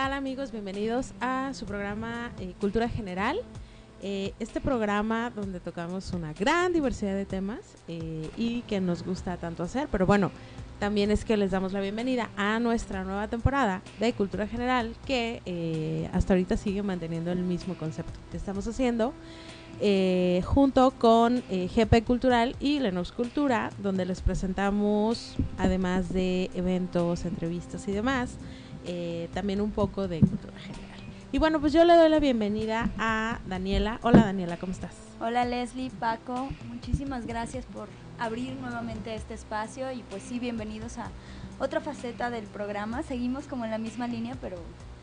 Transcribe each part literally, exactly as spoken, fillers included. tal, amigos? Bienvenidos a su programa eh, Cultura General. Eh, este programa donde tocamos una gran diversidad de temas eh, y que nos gusta tanto hacer, pero bueno, también es que les damos la bienvenida a nuestra nueva temporada de Cultura General, que eh, hasta ahorita sigue manteniendo el mismo concepto que estamos haciendo eh, junto con eh, G P Cultural y LeNous Cultura, donde les presentamos, además de eventos, entrevistas y demás, eh, también un poco de Cultura General. Y bueno, pues yo le doy la bienvenida a Daniela. Hola, Daniela, ¿cómo estás? Hola, Leslie, Paco, muchísimas gracias por abrir nuevamente este espacio y pues sí, bienvenidos a otra faceta del programa. Seguimos como en la misma línea, pero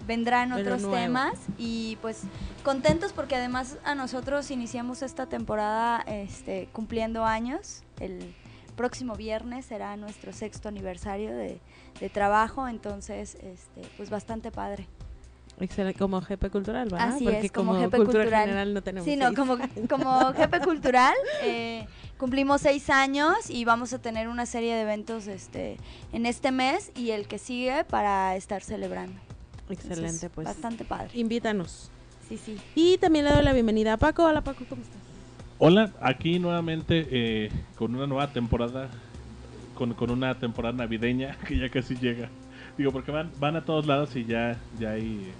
vendrán pero otros nuevo. temas y pues contentos porque además a nosotros iniciamos esta temporada este, cumpliendo años. El próximo viernes será nuestro sexto aniversario de, de trabajo, entonces este, pues bastante padre. Excelente, como G P Cultural, ¿verdad? Así Porque es, como, como G P Cultura Cultural. General no tenemos. Sí, no, como, como G P Cultural eh, cumplimos seis años y vamos a tener una serie de eventos este en este mes y el que sigue para estar celebrando. Excelente. Entonces, pues. Bastante padre. Invítanos. Sí, sí. Y también le doy la bienvenida a Paco. Hola, Paco, ¿cómo estás? Hola, aquí nuevamente eh, con una nueva temporada, con, con una temporada navideña que ya casi llega. Digo, porque van, van a todos lados y ya, ya hay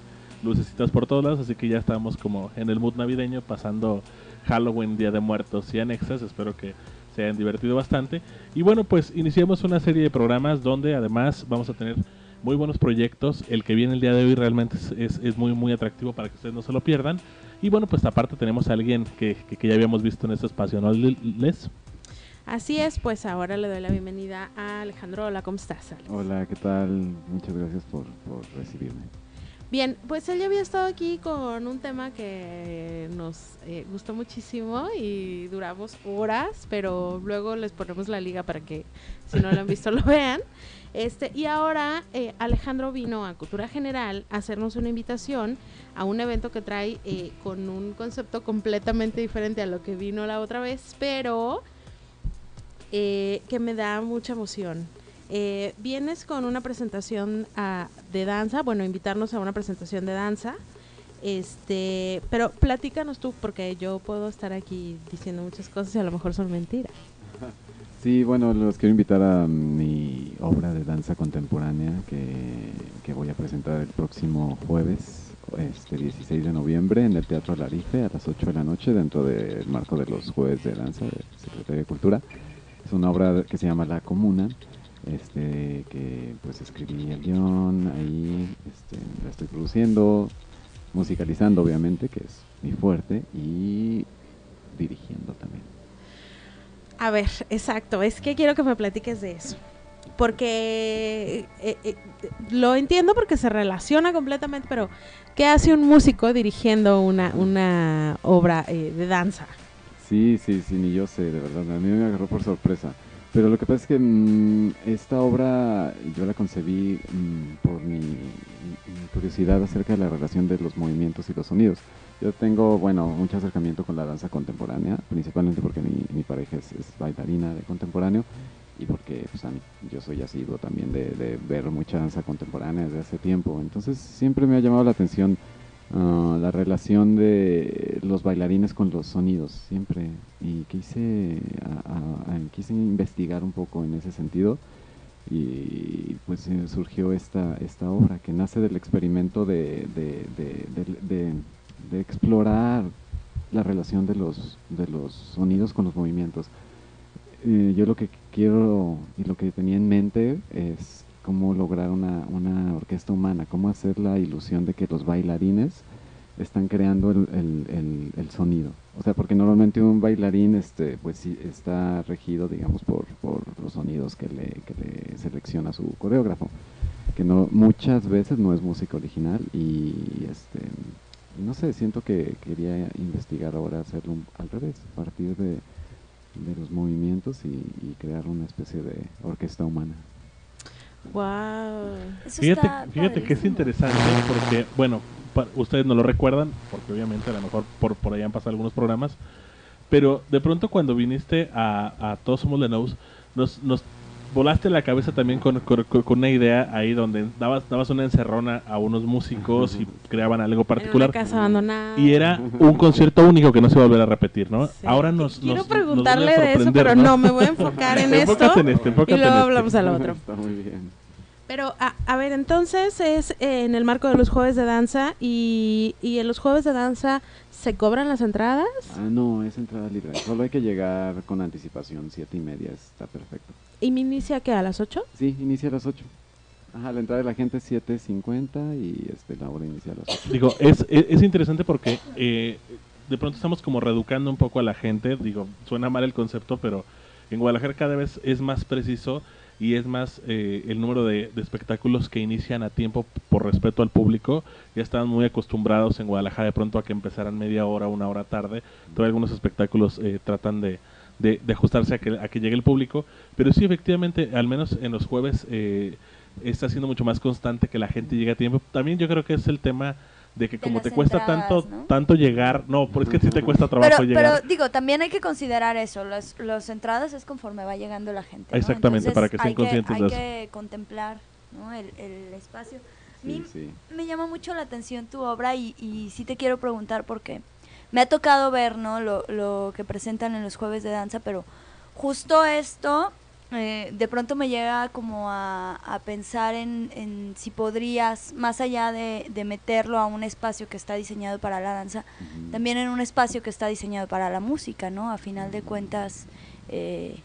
lucecitas por todos lados, así que ya estamos como en el mood navideño, pasando Halloween, Día de Muertos y anexas. Espero que se hayan divertido bastante. Y bueno, pues iniciamos una serie de programas donde además vamos a tener muy buenos proyectos. El que viene el día de hoy realmente es, es, es muy muy atractivo para que ustedes no se lo pierdan. Y bueno, pues aparte tenemos a alguien que, que, que ya habíamos visto en este espacio, ¿no, Les? Así es, pues ahora le doy la bienvenida a Alejandro. Hola, ¿cómo estás, Alex? Hola, ¿qué tal? Muchas gracias por, por recibirme. Bien, pues él ya había estado aquí con un tema que nos eh, gustó muchísimo y duramos horas, pero luego les ponemos la liga para que, si no lo han visto, lo vean. Este, y ahora eh, Alejandro vino a Cultura General a hacernos una invitación a un evento que trae eh, con un concepto completamente diferente a lo que vino la otra vez, pero... Eh, que me da mucha emoción. Eh, vienes con una presentación uh, de danza, bueno, invitarnos a una presentación de danza, este, pero platícanos tú, porque yo puedo estar aquí diciendo muchas cosas y a lo mejor son mentiras. Sí, bueno, los quiero invitar a mi obra de danza contemporánea que, que voy a presentar el próximo jueves, este dieciséis de noviembre, en el Teatro Alarife a las ocho de la noche, dentro del marco de los Jueves de Danza de Secretaría de Cultura. Es una obra que se llama La Comuna, este, que pues escribí el guión, ahí este, la estoy produciendo, musicalizando obviamente, que es mi fuerte, y dirigiendo también. A ver, exacto, es que quiero que me platiques de eso, porque eh, eh, lo entiendo porque se relaciona completamente, pero ¿qué hace un músico dirigiendo una, una obra eh, de danza? Sí, sí, sí, ni yo sé, de verdad, a mí me agarró por sorpresa. Pero lo que pasa es que mmm, esta obra yo la concebí mmm, por mi, mi curiosidad acerca de la relación de los movimientos y los sonidos. Yo tengo, bueno, mucho acercamiento con la danza contemporánea, principalmente porque mi, mi pareja es, es bailarina de contemporáneo y porque pues, a mí, yo soy asiduo también de, de ver mucha danza contemporánea desde hace tiempo. Entonces siempre me ha llamado la atención Uh, la relación de los bailarines con los sonidos, siempre, y quise, a, a, a, quise investigar un poco en ese sentido, y pues surgió esta, esta obra que nace del experimento de, de, de, de, de, de explorar la relación de los, de los sonidos con los movimientos. Eh, yo lo que quiero y lo que tenía en mente es cómo lograr una, una orquesta humana, cómo hacer la ilusión de que los bailarines están creando el, el, el, el sonido. O sea, porque normalmente un bailarín este, pues, está regido, digamos, por, por los sonidos que le, que le selecciona su coreógrafo, que no, muchas veces no es música original y, este, no sé, siento que quería investigar ahora hacerlo al revés, a partir de, de los movimientos y, y crear una especie de orquesta humana. Wow. Eso fíjate, fíjate que es interesante porque, bueno, para, ustedes no lo recuerdan porque obviamente a lo mejor por, por ahí han pasado algunos programas, pero de pronto cuando viniste a, a Todos Somos LeNous, nos, nos volaste la cabeza también con, con, con una idea ahí donde dabas, dabas una encerrona a unos músicos y creaban algo particular. Era una casa abandonada. Y era un concierto único que no se va a volver a repetir, ¿no? Sí. Ahora nos Quiero nos, preguntarle nos de eso, pero ¿no? no, me voy a enfocar en esto. Enfócate en este, enfócate y luego en este. Hablamos al otro. Está muy bien. Pero, a, a ver, entonces es eh, en el marco de los Jueves de Danza y, y en los Jueves de Danza, ¿se cobran las entradas? Ah, no, es entrada libre. Solo hay que llegar con anticipación, siete y media, está perfecto. ¿Y me inicia qué, a las ocho? Sí, inicia a las ocho. Ajá, la entrada de la gente es siete cincuenta y este, la hora inicia a las ocho. Digo, es, es, es interesante porque eh, de pronto estamos como reeducando un poco a la gente. Digo, suena mal el concepto, pero en Guadalajara cada vez es más preciso y es más eh, el número de, de espectáculos que inician a tiempo por respeto al público. Ya estaban muy acostumbrados en Guadalajara de pronto a que empezaran media hora, una hora tarde. Todavía algunos espectáculos eh, tratan de, de, de ajustarse a que, a que llegue el público, pero sí, efectivamente, al menos en los jueves eh, está siendo mucho más constante que la gente llegue a tiempo. También yo creo que es el tema de que de como te cuesta entradas, tanto ¿no? tanto llegar, no, porque es que sí te cuesta trabajo pero, llegar. Pero digo, también hay que considerar eso, las los entradas es conforme va llegando la gente. ¿No? Exactamente, entonces, para que estén conscientes que, de eso. Hay que contemplar, ¿no? el, el espacio. Sí, Mi, sí. Me llama mucho la atención tu obra y, y sí te quiero preguntar por qué. Me ha tocado ver, ¿no? lo, lo que presentan en los Jueves de Danza, pero justo esto... Eh, de pronto me llega como a, a pensar en, en si podrías, más allá de, de meterlo a un espacio que está diseñado para la danza, uh-huh. también en un espacio que está diseñado para la música, ¿no? A final de cuentas, eh,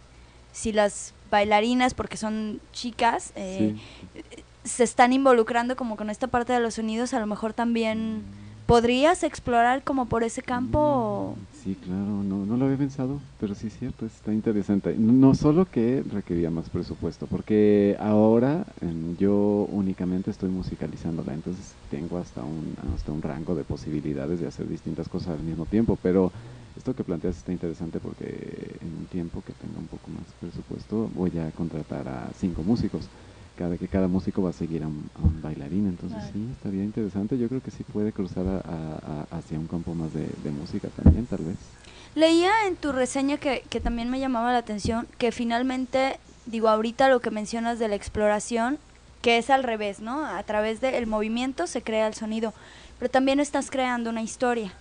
si las bailarinas, porque son chicas, eh, sí. se están involucrando como con esta parte de los sonidos, a lo mejor también podrías explorar como por ese campo... Uh-huh. Sí, claro, no, no lo había pensado, pero sí es cierto, está interesante. No solo que requería más presupuesto, porque ahora eh, yo únicamente estoy musicalizándola, entonces tengo hasta un, hasta un rango de posibilidades de hacer distintas cosas al mismo tiempo, pero esto que planteas está interesante porque en un tiempo que tenga un poco más presupuesto voy a contratar a cinco músicos, cada que cada músico va a seguir a un, a un bailarín, entonces claro. sí, estaría interesante, yo creo que sí puede cruzar a, a, a hacia un campo más de, de música también, tal vez. Leía en tu reseña que, que también me llamaba la atención, que finalmente, digo, ahorita lo que mencionas de la exploración, que es al revés, ¿no? A través del movimiento se crea el sonido, pero también estás creando una historia.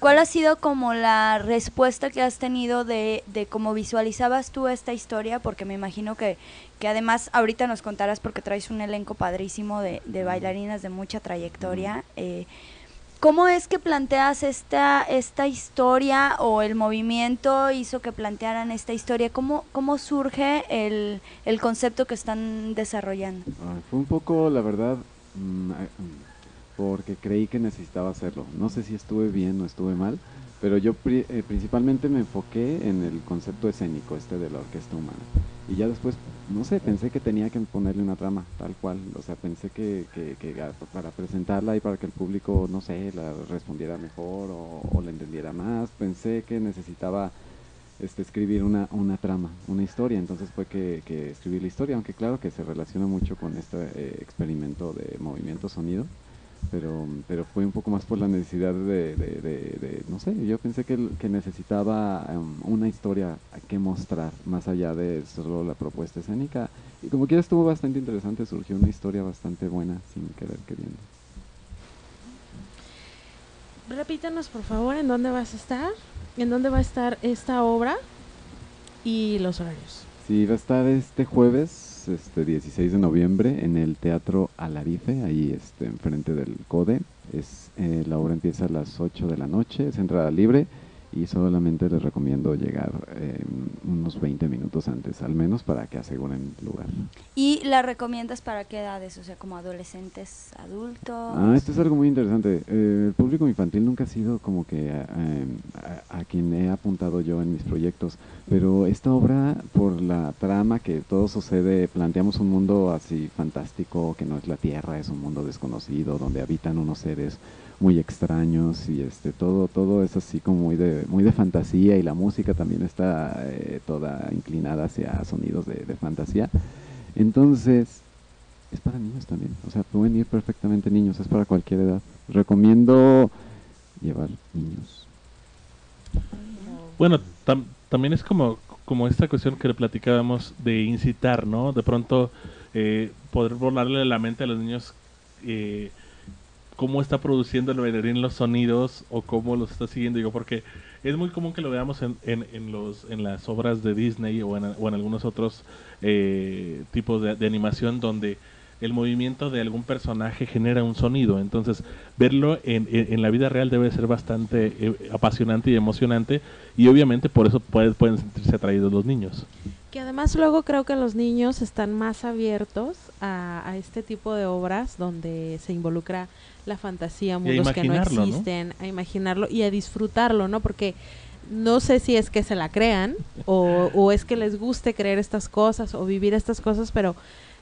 ¿Cuál ha sido como la respuesta que has tenido de, de cómo visualizabas tú esta historia? Porque me imagino que, que además ahorita nos contarás porque traes un elenco padrísimo de, de bailarinas de mucha trayectoria. Eh, ¿Cómo es que planteas esta, esta historia o el movimiento hizo que plantearan esta historia? ¿Cómo, cómo surge el, el concepto que están desarrollando? Ah, fue un poco, la verdad... Mmm, porque creí que necesitaba hacerlo. No sé si estuve bien o estuve mal, pero yo pri eh, principalmente me enfoqué en el concepto escénico este de la orquesta humana. Y ya después, no sé, pensé que tenía que ponerle una trama, tal cual. O sea, pensé que, que, que para presentarla y para que el público, no sé, la respondiera mejor o, o la entendiera más, pensé que necesitaba... Este, escribir una, una trama, una historia, entonces fue que, que escribí la historia, aunque claro que se relaciona mucho con este eh, experimento de movimiento sonido, pero, pero fue un poco más por la necesidad de, de, de, de no sé, yo pensé que, que necesitaba um, una historia que mostrar, más allá de solo la propuesta escénica, y como quiera estuvo bastante interesante, surgió una historia bastante buena sin querer queriendo. Repítanos por favor, ¿en dónde vas a estar? ¿En dónde va a estar esta obra y los horarios? Sí, va a estar este jueves, este dieciséis de noviembre, en el Teatro Alarife, ahí este, enfrente del CODE. Es, eh, la obra empieza a las ocho de la noche, es entrada libre y solamente les recomiendo llegar eh, unos veinte minutos antes, al menos para que aseguren lugar. ¿Y la recomiendas para qué edades? O sea, como adolescentes, adultos. Ah, esto es algo muy interesante. Eh, el público infantil nunca ha sido como que eh, a, a quien he apuntado yo en mis proyectos, pero esta obra, por la trama que todo sucede, planteamos un mundo así fantástico, que no es la Tierra, es un mundo desconocido, donde habitan unos seres muy extraños y este todo todo es así como muy de muy de fantasía, y la música también está eh, toda inclinada hacia sonidos de, de fantasía. Entonces es para niños también, o sea, pueden ir perfectamente niños, es para cualquier edad, recomiendo llevar niños. Bueno, tam, también es como como esta cuestión que le platicábamos de incitar, ¿no? De pronto eh, poder volarle la mente a los niños eh, cómo está produciendo el bailarín los sonidos o cómo los está siguiendo, digo, porque es muy común que lo veamos en, en, en, los, en las obras de Disney o en, o en algunos otros eh, tipos de, de animación donde el movimiento de algún personaje genera un sonido, entonces verlo en, en, en la vida real debe ser bastante eh, apasionante y emocionante, y obviamente por eso puede, pueden sentirse atraídos los niños. Que además luego creo que los niños están más abiertos a, a este tipo de obras donde se involucra la fantasía, mundos que no existen, ¿no? A imaginarlo y a disfrutarlo, ¿no? Porque no sé si es que se la crean o, o es que les guste creer estas cosas o vivir estas cosas, pero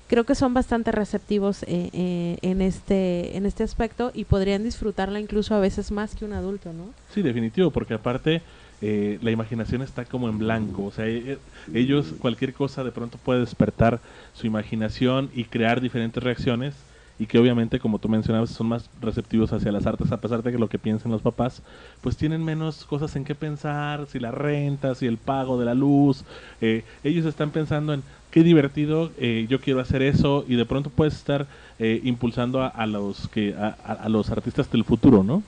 creo que son bastante receptivos eh, eh, en este en este aspecto y podrían disfrutarla incluso a veces más que un adulto, ¿no? Sí, definitivo, porque aparte eh, la imaginación está como en blanco, o sea, eh, ellos cualquier cosa de pronto puede despertar su imaginación y crear diferentes reacciones y que obviamente, como tú mencionabas, son más receptivos hacia las artes, a pesar de que lo que piensen los papás, pues tienen menos cosas en qué pensar, si la renta, si el pago de la luz, eh, ellos están pensando en qué divertido, eh, yo quiero hacer eso, y de pronto puedes estar eh, impulsando a, a los que a, a, a los artistas del futuro, ¿no?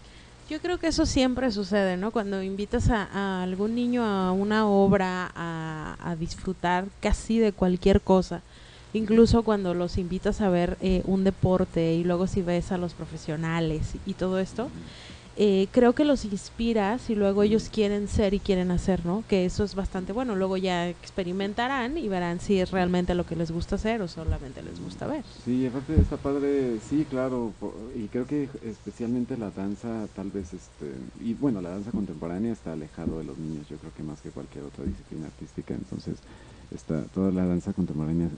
Yo creo que eso siempre sucede, ¿no? Cuando invitas a, a algún niño a una obra, a, a disfrutar casi de cualquier cosa, incluso cuando los invitas a ver eh, un deporte y luego si ves a los profesionales y todo esto, eh, creo que los inspiras y luego ellos quieren ser y quieren hacer, ¿no? Que eso es bastante bueno. Luego ya experimentarán y verán si es realmente lo que les gusta hacer o solamente les gusta ver. Sí, aparte está padre, sí, claro, y creo que especialmente la danza tal vez, este, y bueno, la danza contemporánea está alejado de los niños, yo creo que más que cualquier otra disciplina artística, entonces está toda la danza contemporánea, eh,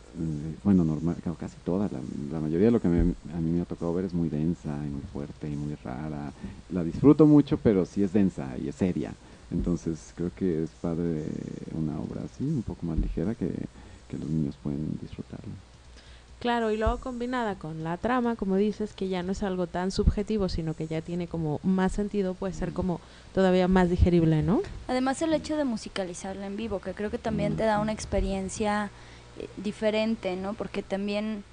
bueno, normal, casi toda, la, la mayoría de lo que me, a mí me ha tocado ver es muy densa y muy fuerte y muy rara. La disfruto mucho, pero sí es densa y es seria. Entonces creo que es padre una obra así, un poco más ligera, que, que los niños pueden disfrutarla. Claro, y luego combinada con la trama, como dices, que ya no es algo tan subjetivo, sino que ya tiene como más sentido, puede ser como todavía más digerible, ¿no? Además el hecho de musicalizarla en vivo, que creo que también te da una experiencia eh, diferente, ¿no? Porque también,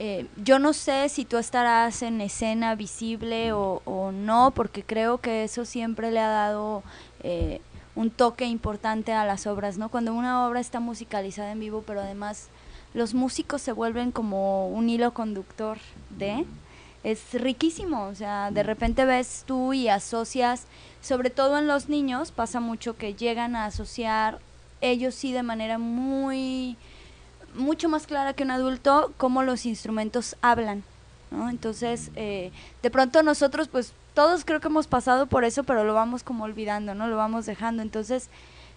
eh, yo no sé si tú estarás en escena visible o, o no, porque creo que eso siempre le ha dado eh, un toque importante a las obras, ¿no? Cuando una obra está musicalizada en vivo, pero además los músicos se vuelven como un hilo conductor de... Es riquísimo, o sea, de repente ves tú y asocias, sobre todo en los niños, pasa mucho que llegan a asociar, ellos sí de manera muy... mucho más clara que un adulto, cómo los instrumentos hablan, ¿no? Entonces, eh, de pronto nosotros, pues, todos creo que hemos pasado por eso, pero lo vamos como olvidando, ¿no? Lo vamos dejando, entonces...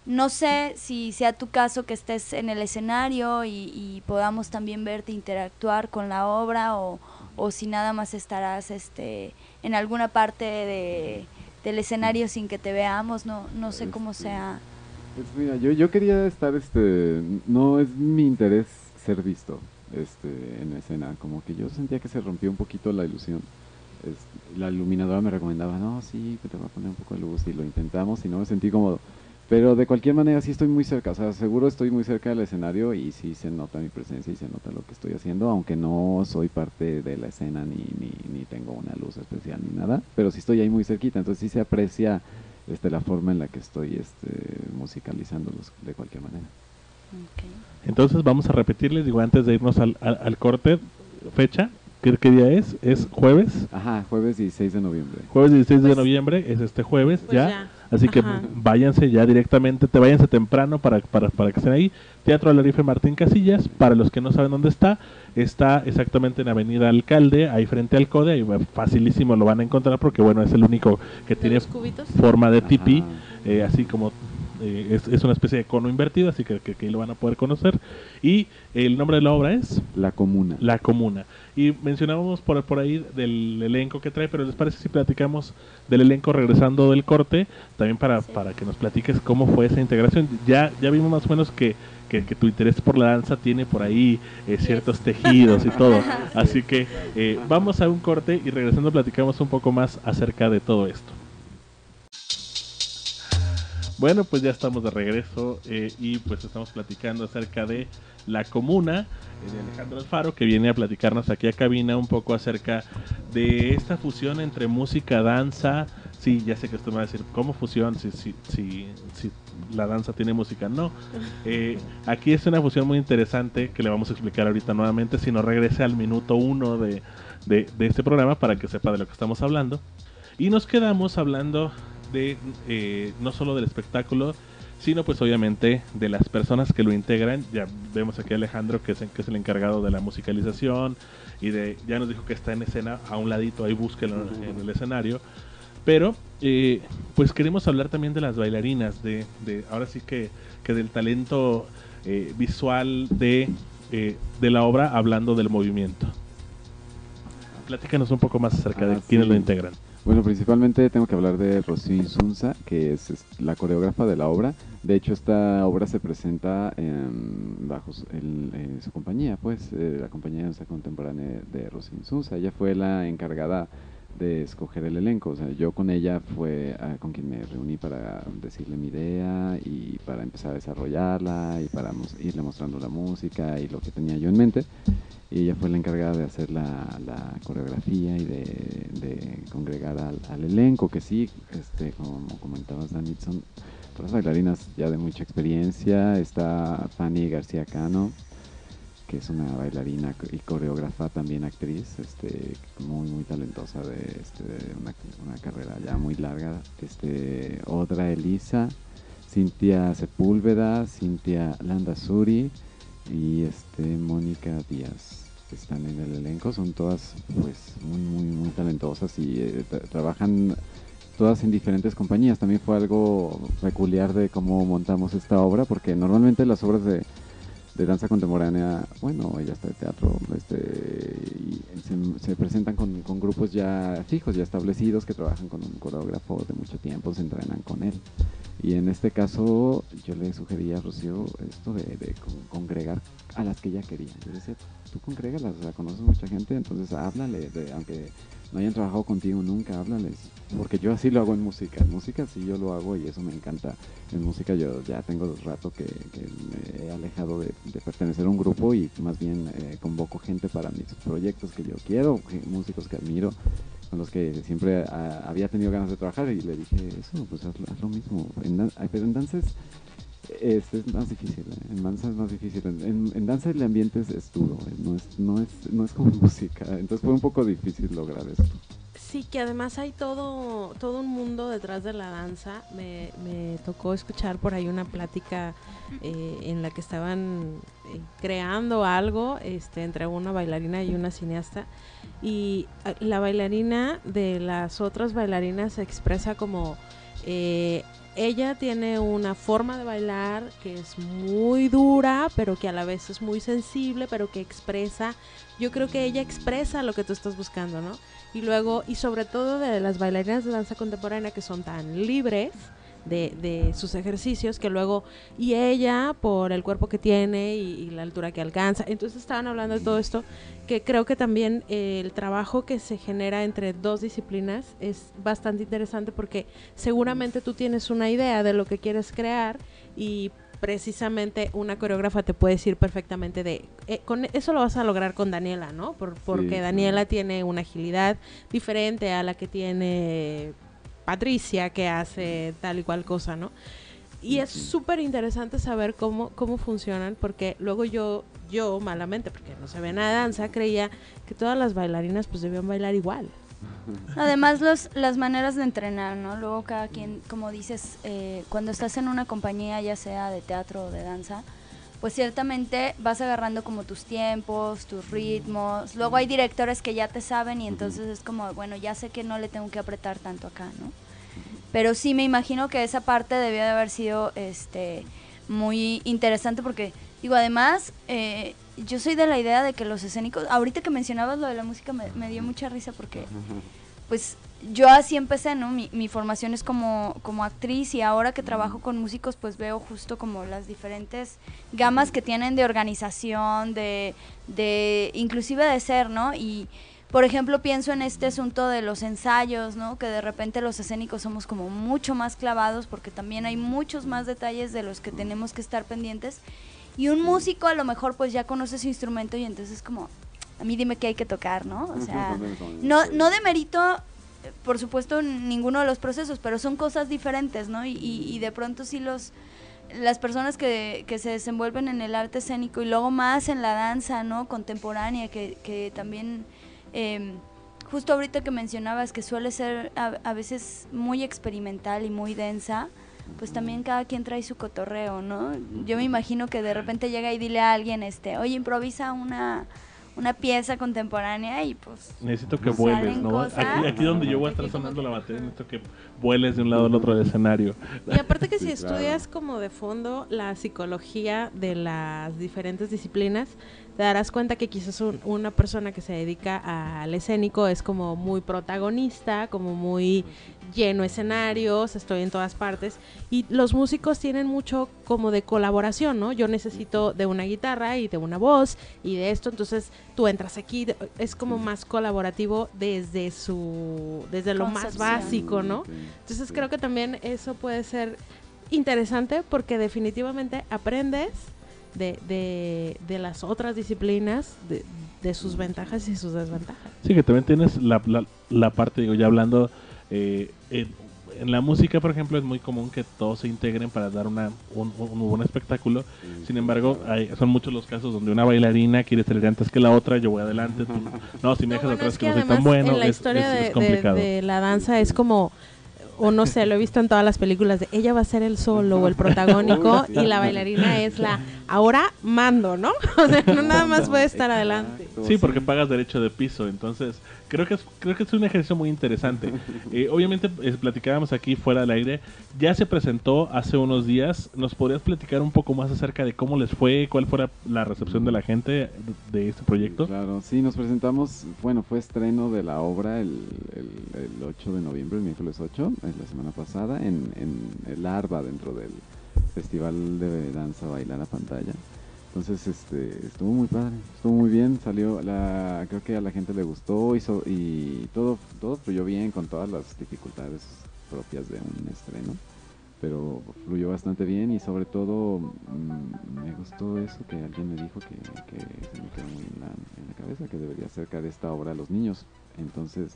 No sé si sea tu caso que estés en el escenario y, y podamos también verte interactuar con la obra o, o si nada más estarás este, en alguna parte de, del escenario sin que te veamos, no, no sé cómo sea. Pues mira, yo, yo quería estar, este, no es mi interés ser visto este, en escena, como que yo sentía que se rompió un poquito la ilusión. Es, la iluminadora me recomendaba, no, sí, que te va a poner un poco de luz y lo intentamos y no me sentí cómodo. Pero de cualquier manera sí estoy muy cerca, o sea, seguro estoy muy cerca del escenario y sí se nota mi presencia y se nota lo que estoy haciendo, aunque no soy parte de la escena ni, ni, ni tengo una luz especial ni nada, pero sí estoy ahí muy cerquita, entonces sí se aprecia este, la forma en la que estoy este, musicalizándolos de cualquier manera. Okay. Entonces vamos a repetirles, digo, antes de irnos al, al, al corte, fecha. ¿Qué, ¿Qué día es? ¿Es jueves? Ajá, jueves dieciséis de noviembre. Jueves dieciséis pues, de noviembre, es este jueves, pues ya. ya. Así Ajá. que váyanse ya directamente, te váyanse temprano para, para, para que estén ahí. Teatro Alarife Martín Casillas, para los que no saben dónde está, está exactamente en Avenida Alcalde, ahí frente al CODE, ahí facilísimo lo van a encontrar porque, bueno, es el único que tiene forma de tipi, eh, así como... Eh, es, es una especie de cono invertido, así que, que, que lo van a poder conocer. Y el nombre de la obra es La Comuna. La Comuna. Y mencionábamos por, por ahí del elenco que trae, pero ¿les parece si platicamos del elenco regresando del corte? También para, sí. para que nos platiques cómo fue esa integración. Ya, ya vimos más o menos que, que, que tu interés por la danza tiene por ahí eh, ciertos tejidos y todo. Así que eh, vamos a un corte y regresando platicamos un poco más acerca de todo esto. Bueno, pues ya estamos de regreso eh, y pues estamos platicando acerca de La Comuna, eh, de Alejandro Alfaro, que viene a platicarnos aquí a cabina un poco acerca de esta fusión entre música, danza. Sí, ya sé que usted me va a decir, ¿cómo fusión? Si, si, si, si la danza tiene música, no. Eh, aquí es una fusión muy interesante que le vamos a explicar ahorita nuevamente, si no regrese al minuto uno de, de, de este programa para que sepa de lo que estamos hablando. Y nos quedamos hablando de eh, no solo del espectáculo, sino pues obviamente de las personas que lo integran. Ya vemos aquí a Alejandro, que es, que es el encargado de la musicalización, y de, ya nos dijo que está en escena a un ladito, ahí búsquenlo en, en el escenario. Pero eh, pues queremos hablar también de las bailarinas, de, de ahora sí que, que del talento eh, visual de, eh, de la obra, hablando del movimiento. Platícanos un poco más acerca ah, de quiénes sí. lo integran. Bueno, principalmente tengo que hablar de Rocío Insunza, que es, es la coreógrafa de la obra. De hecho, esta obra se presenta en, bajo el, en su compañía, pues, eh, la compañía de Danza Contemporánea de Rocío Insunza. Ella fue la encargada de escoger el elenco. O sea, yo con ella fue a, con quien me reuní para decirle mi idea y para empezar a desarrollarla y para mos, irle mostrando la música y lo que tenía yo en mente. Y ella fue la encargada de hacer la, la coreografía y de, de congregar al, al elenco, que sí, este, como comentabas, Dani, son todas bailarinas ya de mucha experiencia. Está Fanny García Cano, que es una bailarina y coreógrafa, también actriz, este, muy muy talentosa, de, este, de una, una carrera ya muy larga. Este, otra Elisa, Cintia Sepúlveda, Cintia Landazuri y este Mónica Díaz, que están en el elenco. Son todas pues muy muy muy talentosas y eh, tra- trabajan todas en diferentes compañías. También fue algo peculiar de cómo montamos esta obra, porque normalmente las obras de, de danza contemporánea, bueno, ya está de teatro, este, y se, se presentan con, con grupos ya fijos, ya establecidos, que trabajan con un coreógrafo de mucho tiempo, se entrenan con él. Y en este caso yo le sugería a Rocío esto de, de congregar a las que ella quería. Yo decía, tú congrégalas, o sea, conoces mucha gente, entonces háblale, de, aunque no hayan trabajado contigo nunca, háblales. Porque yo así lo hago en música, en música sí yo lo hago y eso me encanta. En música yo ya tengo rato que, que me he alejado de, de pertenecer a un grupo y más bien eh, convoco gente para mis proyectos que yo quiero, músicos que admiro, con los que siempre a, había tenido ganas de trabajar, y le dije, eso, pues haz, haz lo mismo. En, pero en danza es, es más difícil, ¿eh? en danza es más difícil. En, en, en danza el ambiente es, es duro, ¿eh? no, es, no, es, no es como música, entonces fue un poco difícil lograr esto. Sí, que además hay todo, todo un mundo detrás de la danza. Me, me tocó escuchar por ahí una plática eh, en la que estaban eh, creando algo este, entre una bailarina y una cineasta. Y la bailarina de las otras bailarinas se expresa como... Eh, ella tiene una forma de bailar que es muy dura, pero que a la vez es muy sensible, pero que expresa... Yo creo que ella expresa lo que tú estás buscando, ¿no? Y luego, y sobre todo de las bailarinas de danza contemporánea, que son tan libres de, de sus ejercicios, que luego, y ella por el cuerpo que tiene y, y la altura que alcanza. Entonces estaban hablando de todo esto, que creo que también eh, el trabajo que se genera entre dos disciplinas es bastante interesante, porque seguramente tú tienes una idea de lo que quieres crear y precisamente una coreógrafa te puede decir perfectamente de eh, con eso lo vas a lograr con Daniela, ¿no? Por, porque sí, Daniela sí. tiene una agilidad diferente a la que tiene Patricia, que hace tal y cual cosa, ¿no? Y sí, es súper sí. interesante saber cómo, cómo funcionan, porque luego yo, yo malamente, porque no sabía nada de danza, creía que todas las bailarinas pues debían bailar igual. Además los, las maneras de entrenar, ¿no? Luego cada quien, como dices, eh, cuando estás en una compañía, ya sea de teatro o de danza, pues ciertamente vas agarrando como tus tiempos, tus ritmos. Luego hay directores que ya te saben y entonces es como, bueno, ya sé que no le tengo que apretar tanto acá, ¿no? Pero sí, me imagino que esa parte debió de haber sido este, muy interesante, porque, digo, además... Eh, yo soy de la idea de que los escénicos, ahorita que mencionabas lo de la música me, me dio mucha risa, porque pues yo así empecé, ¿no? Mi, mi formación es como, como actriz, y ahora que trabajo con músicos pues veo justo como las diferentes gamas que tienen de organización, de, de inclusive de ser, ¿no? Y Por ejemplo, pienso en este asunto de los ensayos, ¿no? Que de repente los escénicos somos como mucho más clavados porque también hay muchos más detalles de los que tenemos que estar pendientes. Y un músico a lo mejor pues ya conoce su instrumento y entonces como, a mí dime qué hay que tocar, ¿no? O sea, no, no demerito, por supuesto, ninguno de los procesos, pero son cosas diferentes, ¿no? Y, y, y de pronto sí los... las personas que, que se desenvuelven en el arte escénico y luego más en la danza, ¿no? Contemporánea, que, que también, eh, justo ahorita que mencionabas que suele ser a, a veces muy experimental y muy densa, pues también cada quien trae su cotorreo, ¿no? Yo me imagino que de repente llega y dile a alguien, este, oye, improvisa una... una pieza contemporánea y pues... necesito que vueles, ¿no? Aquí, aquí donde yo voy a estar sonando la batería, necesito que vueles de un lado al otro del escenario. Y aparte que sí, si claro. estudias como de fondo la psicología de las diferentes disciplinas, te darás cuenta que quizás un, una persona que se dedica al escénico es como muy protagonista, como muy lleno escenarios, estoy en todas partes, y los músicos tienen mucho como de colaboración, ¿no? Yo necesito de una guitarra y de una voz y de esto, entonces tú entras aquí, es como más colaborativo desde su desde lo más básico, ¿no? Entonces creo que también eso puede ser interesante porque definitivamente aprendes de, de, de las otras disciplinas, de, de sus ventajas y sus desventajas. Sí, que también tienes la, la, la parte, digo, ya hablando... Eh, en, en la música, por ejemplo, es muy común que todos se integren para dar una, un, un buen espectáculo. Sin embargo, hay, son muchos los casos donde una bailarina quiere salir antes que la otra, yo voy adelante, tú, no, si me dejas no, bueno, atrás es que, que no soy tan bueno. En la es, historia es, es complicado. De, de, de la danza es como... o no sé, lo he visto en todas las películas de ella va a ser el solo o el protagónico y la bailarina es la ahora mando, ¿no? O sea, no nada más puede estar adelante. Sí, porque pagas derecho de piso, entonces creo que es, creo que es un ejercicio muy interesante. Eh, obviamente eh, platicábamos aquí fuera del aire, ya se presentó hace unos días, ¿nos podrías platicar un poco más acerca de cómo les fue, cuál fue la, la recepción de la gente de este proyecto? Claro, sí, nos presentamos, bueno, fue estreno de la obra el, el, el ocho de noviembre, el miércoles ocho, la semana pasada en, en el ARBA dentro del Festival de Danza Bailar a Pantalla. Entonces este estuvo muy padre, estuvo muy bien, salió la creo que a la gente le gustó y, so, y todo todo fluyó bien con todas las dificultades propias de un estreno, pero fluyó bastante bien y sobre todo mmm, me gustó eso que alguien me dijo que, que se me quedó muy en la, en la cabeza, que debería acercar esta obra a los niños. Entonces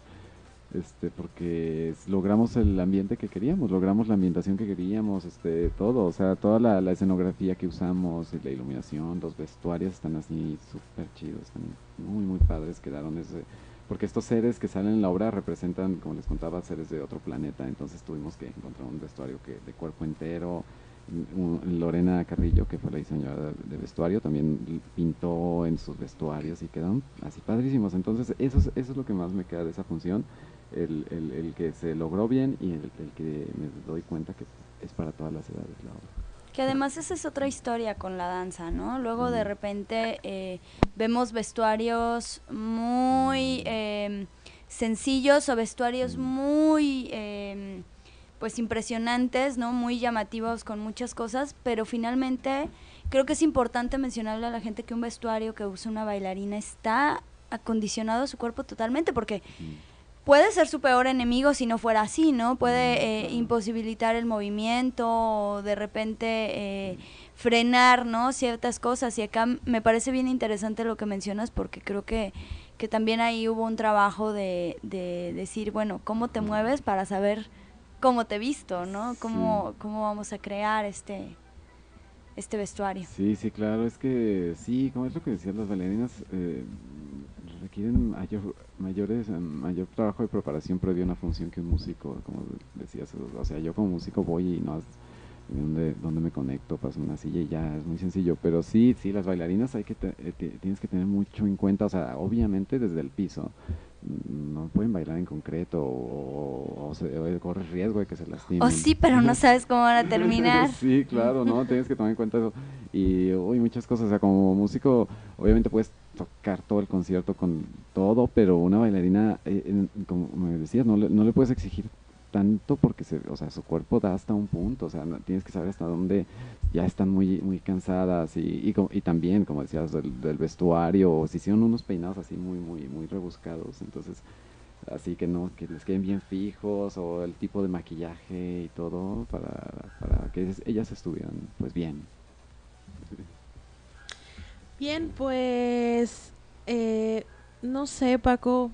Este, porque logramos el ambiente que queríamos, logramos la ambientación que queríamos, este, todo, o sea, toda la, la escenografía que usamos, y la iluminación, los vestuarios están así súper chidos, están muy muy padres, quedaron ese, porque estos seres que salen en la obra representan, como les contaba, seres de otro planeta, entonces tuvimos que encontrar un vestuario que de cuerpo entero. Un, Lorena Carrillo, que fue la diseñadora de vestuario, también pintó en sus vestuarios y quedaron así padrísimos. Entonces eso es, eso es lo que más me queda de esa función. El, el, el que se logró bien y el, el que me doy cuenta que es para todas las edades la obra. Que además esa es otra historia con la danza, ¿no? Luego mm. de repente eh, vemos vestuarios muy eh, sencillos o vestuarios mm. muy eh, pues impresionantes, ¿no? Muy llamativos con muchas cosas, pero finalmente creo que es importante mencionarle a la gente que un vestuario que usa una bailarina está acondicionado a su cuerpo totalmente, porque... Mm. puede ser su peor enemigo si no fuera así, ¿no? Puede eh, imposibilitar el movimiento o de repente eh, frenar, ¿no? Ciertas cosas. Y acá me parece bien interesante lo que mencionas porque creo que, que también ahí hubo un trabajo de, de decir, bueno, ¿cómo te mueves para saber cómo te visto, ¿no? ¿Cómo, cómo vamos a crear este... este vestuario? Sí, sí, claro, es que sí, como es lo que decían las bailarinas, eh, requieren mayor, mayores, mayor trabajo de preparación previo a una función que un músico, como decías, o sea, yo como músico voy y no donde, donde me conecto, paso una silla y ya, es muy sencillo, pero sí, sí, las bailarinas hay que te, te, tienes que tener mucho en cuenta, o sea, obviamente desde el piso, no pueden bailar en concreto o, o, se, o corre riesgo de que se lastimen. O sí, pero no sabes cómo van a terminar. Sí, claro, no, tienes que tomar en cuenta eso. Y uy, muchas cosas, o sea, como músico, obviamente puedes tocar todo el concierto con todo, pero una bailarina, eh, eh, como me decías, no le, no le puedes exigir tanto porque se, o sea, su cuerpo da hasta un punto, o sea, no, tienes que saber hasta dónde ya están muy, muy cansadas y, y, y también, como decías, del, del vestuario, se hicieron unos peinados así muy, muy, muy rebuscados, entonces, así que no, que les queden bien fijos o el tipo de maquillaje y todo para, para que ellas estuvieran pues bien. Bien, pues, eh, no sé, Paco,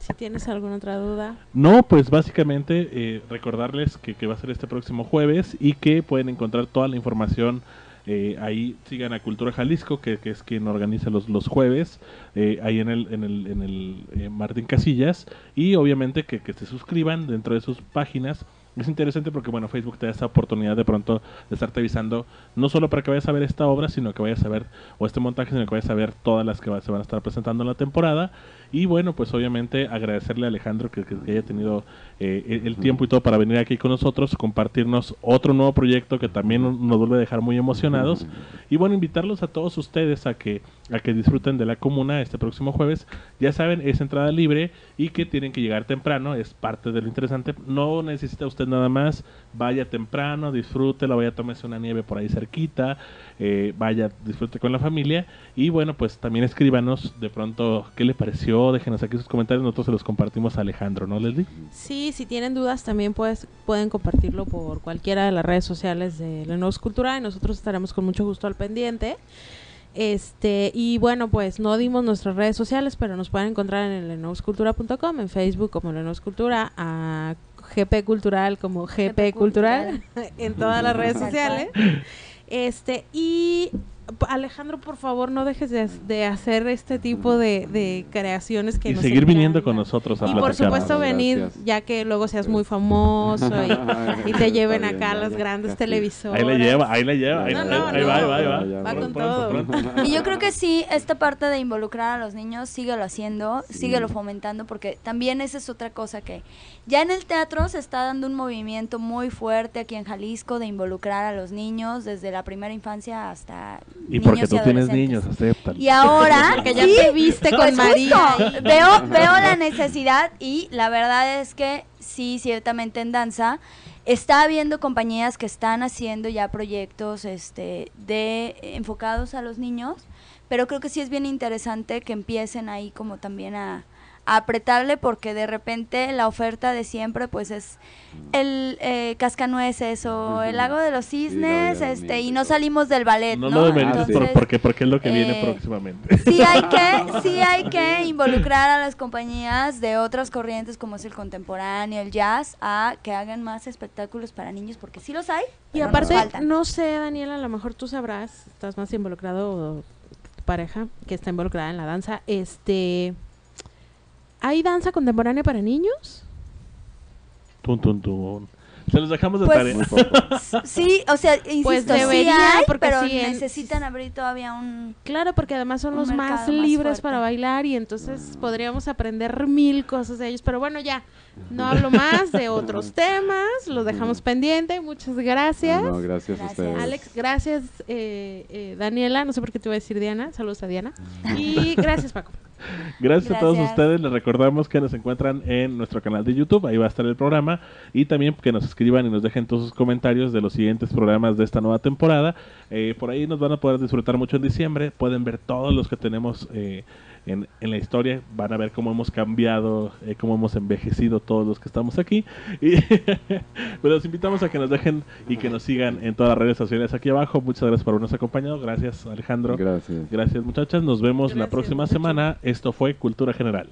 si tienes alguna otra duda. No, pues básicamente eh, recordarles que, que va a ser este próximo jueves y que pueden encontrar toda la información eh, ahí. Sigan a Cultura Jalisco, que, que es quien organiza los, los jueves, eh, ahí en el, en el, en el eh, Martín Casillas, y obviamente que, que se suscriban dentro de sus páginas. Es interesante porque, bueno, Facebook te da esa oportunidad de pronto de estarte avisando, no solo para que vayas a ver esta obra, sino que vayas a ver, o este montaje, sino que vayas a ver todas las que va, se van a estar presentando en la temporada. Y bueno, pues obviamente agradecerle a Alejandro que, que haya tenido eh, el tiempo y todo para venir aquí con nosotros, compartirnos otro nuevo proyecto que también nos vuelve a dejar muy emocionados. Y bueno, invitarlos a todos ustedes a que, a que disfruten de La Comuna este próximo jueves. Ya saben, es entrada libre y que tienen que llegar temprano, es parte de lo interesante. No necesita usted nada más, vaya temprano, disfrútela, vaya a tomarse una nieve por ahí cerquita, eh, vaya, disfrute con la familia. Y bueno, pues también escríbanos de pronto qué le pareció, déjenos aquí sus comentarios, nosotros se los compartimos a Alejandro, ¿no, Leslie? Sí, si tienen dudas también pues, pueden compartirlo por cualquiera de las redes sociales de LeNous Cultura y nosotros estaremos con mucho gusto al pendiente. Este, y bueno, pues no dimos nuestras redes sociales, pero nos pueden encontrar en lenous cultura punto com, en Facebook como LeNous Cultura, a G P Cultural como G P Cultural, en todas las redes sociales. Este, y Alejandro, por favor, no dejes de, de hacer este tipo de, de creaciones que y nos seguir encantan. Viniendo con nosotros a y platicar. Por supuesto venir, gracias. Ya que luego seas muy famoso y, y te lleven bien, acá ya, las ya, grandes casi. Televisoras. Ahí la lleva, ahí la lleva, ahí, no, no, ahí, no, va, no, ahí va, ahí va, va con pronto, todo. Pronto. Y yo creo que sí, esta parte de involucrar a los niños, síguelo haciendo, sí. síguelo fomentando, porque también esa es otra cosa que ya en el teatro se está dando un movimiento muy fuerte aquí en Jalisco de involucrar a los niños desde la primera infancia hasta... Y porque tú tienes niños, acéptalo. Y ahora que ya sí, te viste con María. Veo, veo la necesidad y la verdad es que sí, ciertamente en danza está habiendo compañías que están haciendo ya proyectos este, de enfocados a los niños, pero creo que sí es bien interesante que empiecen ahí como también a... apretarle porque de repente la oferta de siempre pues es el eh, cascanueces o uh-huh. el lago de los cisnes, sí, no, este y no salimos del ballet, no, ¿no? Lo venimos por, porque porque es lo que eh, viene próximamente. Sí hay que sí hay que involucrar a las compañías de otras corrientes como es el contemporáneo, el jazz, a que hagan más espectáculos para niños porque sí los hay. Y aparte no sé, Daniela, a lo mejor tú sabrás, estás más involucrado tu pareja que está involucrada en la danza, este ¿hay danza contemporánea para niños? Tun, tun, tun. Se los dejamos de pues, tarea. Sí, o sea, insisto, pues debería, sí hay, porque pero sí necesitan abrir todavía un... Claro, porque además son los más libres más para bailar y entonces mm. podríamos aprender mil cosas de ellos. Pero bueno, ya, no hablo más de otros temas, los dejamos mm. pendiente. Muchas gracias. No, no, gracias, gracias a ustedes. Alex, gracias eh, eh, Daniela, no sé por qué te iba a decir Diana, saludos a Diana. Y gracias Paco. Gracias, Gracias a todos ustedes, les recordamos que nos encuentran en nuestro canal de YouTube, ahí va a estar el programa y también que nos escriban y nos dejen todos sus comentarios de los siguientes programas de esta nueva temporada, eh, por ahí nos van a poder disfrutar mucho en diciembre, pueden ver todos los que tenemos eh, en, en la historia, van a ver cómo hemos cambiado, eh, cómo hemos envejecido todos los que estamos aquí y pero los invitamos a que nos dejen y que nos sigan en todas las redes sociales aquí abajo. Muchas gracias por habernos acompañado. Gracias Alejandro. Gracias, gracias muchachas. Nos vemos gracias, la próxima muchachos. semana. Esto fue Cultura General.